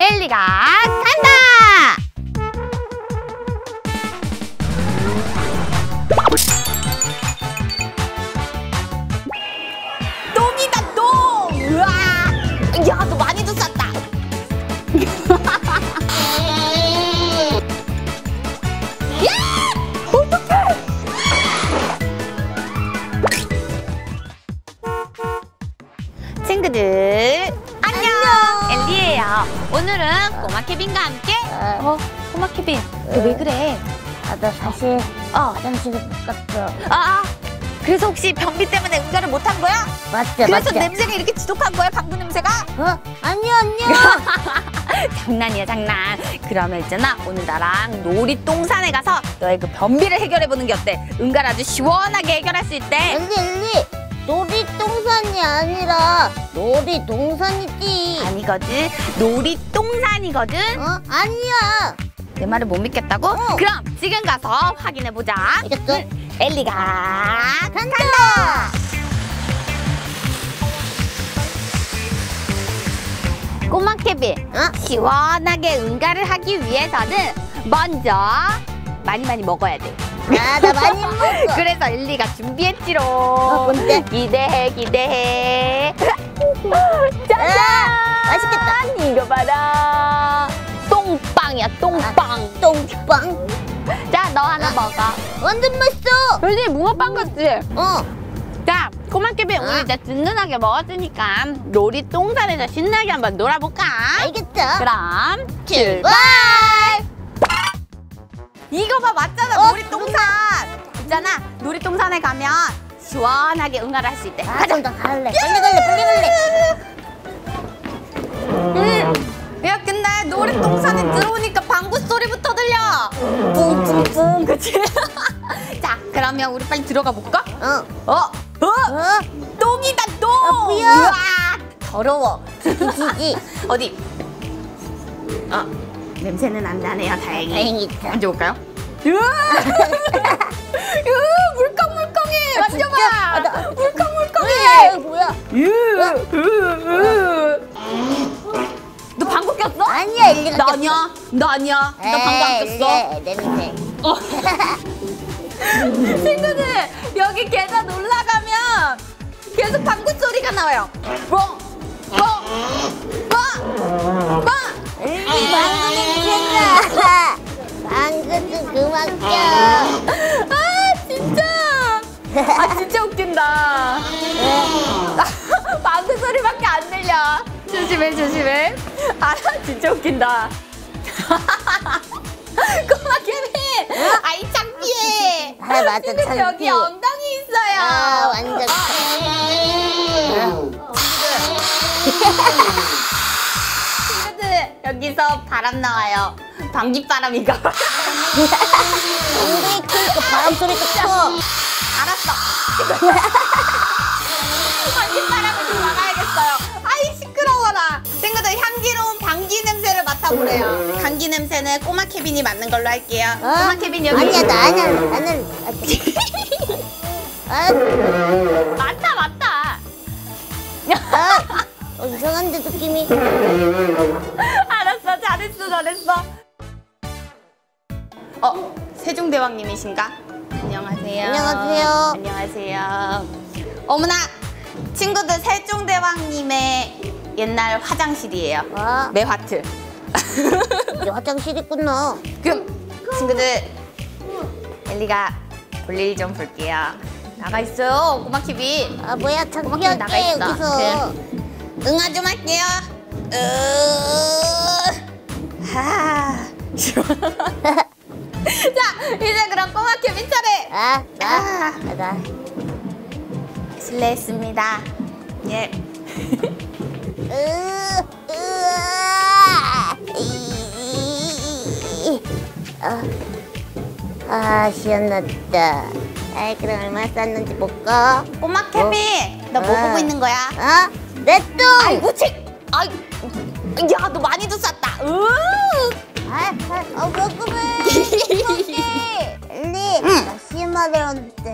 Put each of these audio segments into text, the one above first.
엘리가 간다! 놈이다, 놈! 우와! 야, 너 많이도 쌌다. 야! 어떡해! 친구들, 안녕! 엘리예요. 오늘은 꼬마캐빈과 함께 꼬마캐빈, 너 왜 그래? 나 사실 화장실을 못 갔어. 그래서 혹시 변비 때문에 응가를 못 한 거야? 맞죠. 그래서 냄새가 이렇게 지독한 거야? 방구 냄새가? 아니요. 장난이야, 장난. 그러면 있잖아, 오늘 나랑 놀이동산에 가서 너의 그 변비를 해결해보는 게 어때? 응가를 아주 시원하게 해결할 수 있대. 엘리, 놀이동산이 아니라 놀이동산이지. 아니거든. 놀이동산이거든. 아니야. 내 말을 못 믿겠다고? 그럼 지금 가서 확인해보자. 알겠어? 엘리가 간다! 꼬마캐빈, 시원하게 응가를 하기 위해서는 먼저 많이 먹어야 돼. 나 많이 먹어. 그래서 엘리가 준비했지롱. 뭔데? 기대해. 짜잔! 맛있겠다. 이거 봐라. 똥빵이야, 똥빵. 똥빵? 자, 너 하나 먹어. 완전 맛있어. 요즘 붕어빵 같지? 자, 꼬마캐빈, 우리 이제 든든하게 먹었으니까 놀이동산에서 신나게 한번 놀아볼까? 알겠어. 그럼 출발! 이거 봐, 맞잖아, 놀이동산. 있잖아, 놀이동산에 가면 시원하게 응가를 할 수 있대. 가자. 나 갈래. 빨리 갈래. 야, 근데 놀이동산에 들어오니까 방구 소리부터 들려. 뿡뿡뿡, 그치? 자, 그러면 우리 빨리 들어가 볼까? 똥이다, 똥! 우와, 더러워. 어디? 냄새는 안 나네요, 다행히. 다행이다. 만져볼까요? 물컹물컹해. 만져봐. 물컹물컹해. 뭐야? 너 방구 꼈어? 아니야, 엘리가 꼈어. 너 아니야. 너 방구 안 꼈어. 냄새. 친구들, 여기 계단 올라가면 계속 방구 소리가 나와요. 뭐? 엘리, 방구 냄새나. 방구 좀 그만 껴. 진짜 웃긴다. 방구 소리밖에 안 들려. 조심해. 진짜 웃긴다. 꼬마캐빈, 아이 창피해. 맞아, 창피해. 여기 엉덩이 있어요. 완전 친구들, 여기서 바람 나와요. 방귀바람이가. 엉덩이 크니까 바람 소리도 커. 알았어. 방귀바람을 좀 막아야겠어요. 시끄러워라. 친구들, 향기로운 방귀 냄새를 맡아보래요. 방귀 냄새는 꼬마캐빈이 맡는 걸로 할게요. 꼬마캐빈, 여기. 아니야, 나는. 맞다. 이상한데, 느낌이. 알았어, 잘했어. 세종대왕님이신가? 안녕하세요. 어머나, 친구들, 세종대왕님의 옛날 화장실이에요. 매화틀. 이제 화장실 있구나. 그럼 친구들, 엘리가 볼일 좀 볼게요. 나가 있어요, 꼬마캐빈. 뭐야, 꼬마캐빈 나가 있어. 여기서. 응아 좀 할게요. 자, 이제 그럼 꼬마캐빈 차례. 실례했습니다. 예. 시원하다. 그럼 얼마 쌌는지 볼까? 꼬마캐빈, 너 뭐 보고 있는 거야? 내 똥! 야, 너 많이도 쌌다. 꼬마캐빈! 엘리, 나 심하려는데.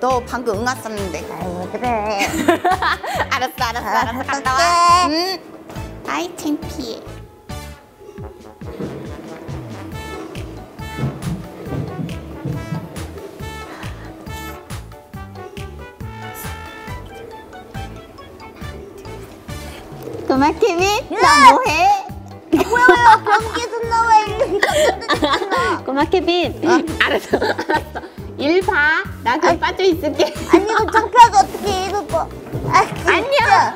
너 방금 응아 썼는데. 왜 그래? 알았어. 갔다 와. 아이, 창피해. 꼬마캐빈, 나 뭐해? 뭐야, 뭐야, 계속 나와 있는 거. 꼬마캐빈, 알았어, 알았어. 일 봐. 나 그냥 빠져 있을게. 아니, 이거 창피하고 어떻게 해, 이거. 아니야.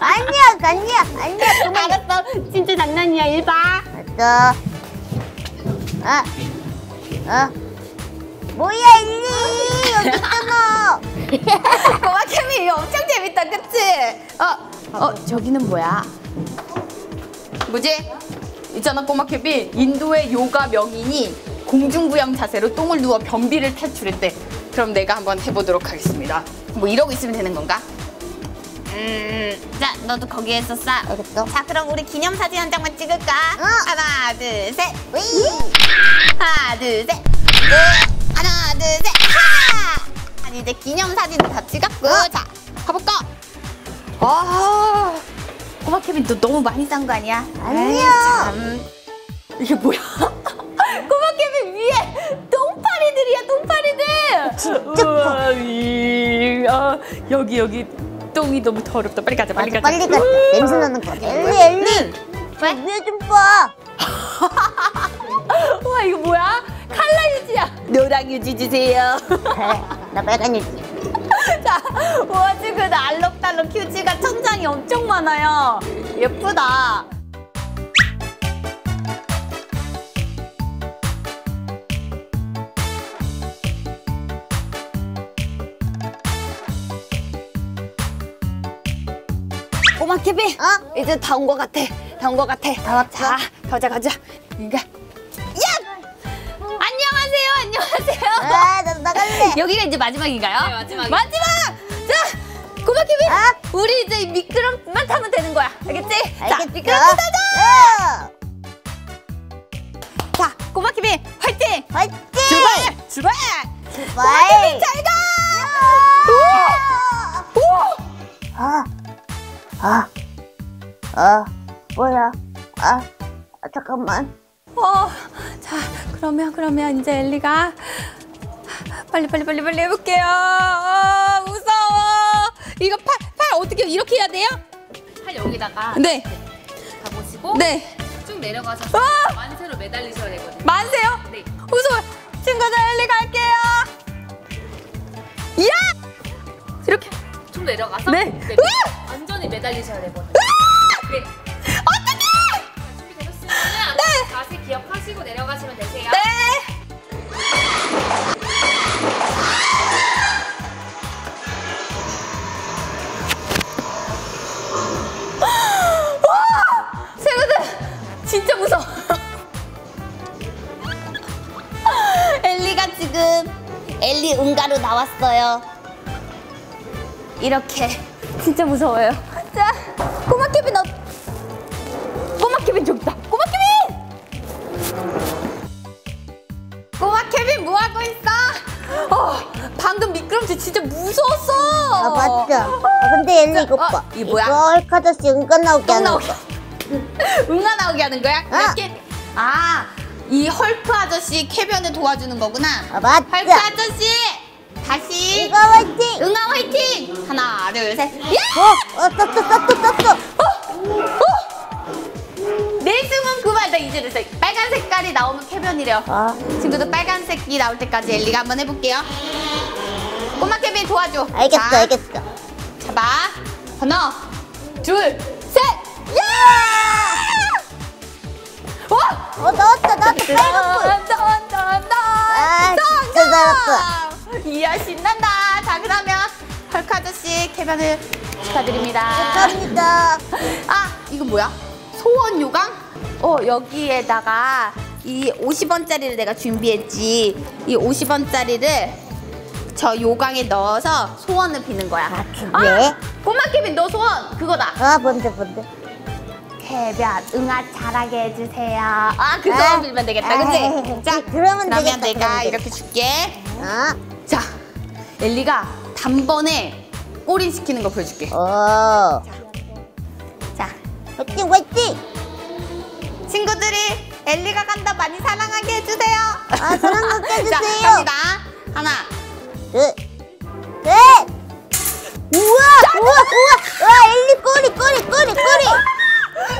아니야, 아니야, 아니야. 알았어, 진짜 장난이야. 일 봐. 알았어. 아, 아. 뭐야, 일리. 어딨잖아. 꼬마캐빈, 엄청 재밌다, 그치? 저기는 뭐야? 뭐지? 있잖아 꼬마캐빈, 인도의 요가 명인이 공중부양 자세로 똥을 누워 변비를 탈출했대. 그럼 내가 한번 해보도록 하겠습니다. 뭐 이러고 있으면 되는 건가? 자, 너도 거기에 있었어. 알겠어. 자, 그럼 우리 기념사진 한 장만 찍을까? 어. 하나, 둘, 셋. 하나, 둘, 셋. 하나, 둘, 셋. 하! 아니, 이제 기념사진은 다 찍었고. 자, 가볼까? 아, 꼬마캐빈 너 너무 많이 딴 거 아니야? 아니야. 이게 뭐야? 꼬마캐빈 위에 똥파리들이야, 똥파리들. 진짜. 여기 똥이 너무 더럽다. 빨리 가자, 빨리 가자. 빨리 가자. 냄새 나는 거 같아. 엘리. 왜 좀 봐. 와, 이거 뭐야? 칼라 유지야. 노랑 유지 주세요. 나 빨간 유지. 자, 와, 지금 알록달록 휴지가 천장이 엄청 많아요. 예쁘다. 꼬마캐빈, 어? 이제 다 온 것 같아. 다 온 것 같아. 다 왔어. 자, 가자. 그러니까. 안녕하세요. 아, 나도 나갈래. 여기가 이제 마지막인가요? 네, 마지막. 자, 꼬마캐빈, 아? 우리 이제 미끄럼만 타면 되는 거야. 알겠지? 자, 미끄럼 타자. 자, 꼬마캐빈, 화이팅! 출발! 꼬마캐빈, 잘 가! 뭐야? 잠깐만. 자, 그러면 이제 엘리가 빨리 해볼게요. 무서워. 이거 팔 어떻게 이렇게 해야 돼요? 팔 여기다가 네. 가보시고 네. 쭉 내려가셔서 만세로 매달리셔야 되거든요. 만세요? 네. 무서워. 친구들, 엘리 갈게요. 이야! 이렇게 쭉 내려가서 네. 네. 완전히 매달리셔야 되거든요. 네. 어떡해! 준비되셨으면 네. 자세 기억하시고 내려가시면 되세요. 네. 진짜 무서워. 엘리가 지금 엘리 응가로 나왔어요. 이렇게 진짜 무서워요. 자, 꼬마캐빈 꼬마캐빈 저기다. 꼬마캐빈 뭐 하고 있어? 방금 미끄럼틀 진짜 무서웠어. 아, 맞다. 근데 엘리 이거 봐. 이 뭐야? 헐카다시 응가 나오게 하는 거. 응가 나오게 하는 거야? 이 헐크 아저씨 캐변을 도와주는 거구나. 아, 맞다. 헐크 아저씨, 다시. 응가 화이팅! 하나, 둘, 셋. 야! 떴어. 내 숨은 그만. 나 이제 됐어. 빨간 색깔이 나오면 캐변이래요. 친구도 빨간색이 나올 때까지 엘리가 한번 해볼게요. 꼬마캐빈 도와줘. 알겠어, 자, 알겠어. 잡아. 하나, 둘, 셋. 나왔다. 아, 진짜 나왔어. 이야, 신난다. 자, 그러면 헐크 아저씨 개변을 축하드립니다. 감사합니다. 이건 뭐야? 소원 요강? 여기에다가 이 50원짜리를 내가 준비했지. 이 50원짜리를 저 요강에 넣어서 소원을 비는 거야. 네. 꼬마캐빈, 너 소원 그거다. 뭔데? 해변 응아 잘하게 해주세요. 그거 빌면 되겠다, 그치? 자, 그러면 내가 이렇게 줄게. 자, 엘리가 단번에 꼬린 시키는 거 보여줄게. 자, 화이팅! 친구들이 엘리가 간다 많이 사랑하게 해주세요. 아, 사랑하게 해주세요. 자, 갑니다. 하나, 둘, 셋. 우와, 우와, 우와. 와, 엘리 꼬리, 꼬리, 꼬리, 꼬리.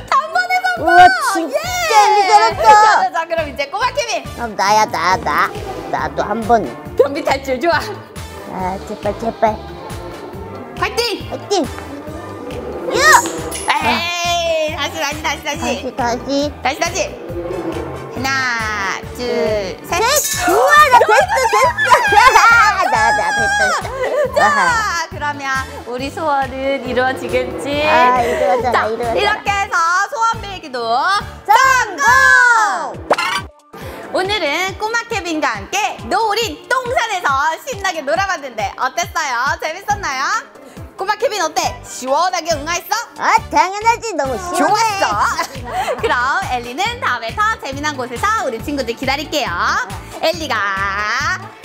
단번에 간다. 우와, 진짜 예. 엘리 잘했어. 자, 자, 그럼 이제 꼬마캐빈. 그럼 나야, 나. 나도 한 번. 변비 탈출 좋아. 아, 제발, 제발. 화이팅! 화이팅! 야! 에이, 다시. 하나, 둘, 셋. 우와, 나 됐어. 나 됐어. 자, 그러면 우리 소원은 이루어지겠지? 아, 이루어졌다. 이렇게 해서 소원 빌기도 성공! 오늘은 꼬마캐빈과 함께 노을인 똥산에서 신나게 놀아봤는데 어땠어요? 재밌었나요? 꼬마캐빈 어때? 시원하게 응하했어? 아, 당연하지. 너무 시원해. 좋았어. 그럼 엘리는 다음에 더 재미난 곳에서 우리 친구들 기다릴게요. 엘리가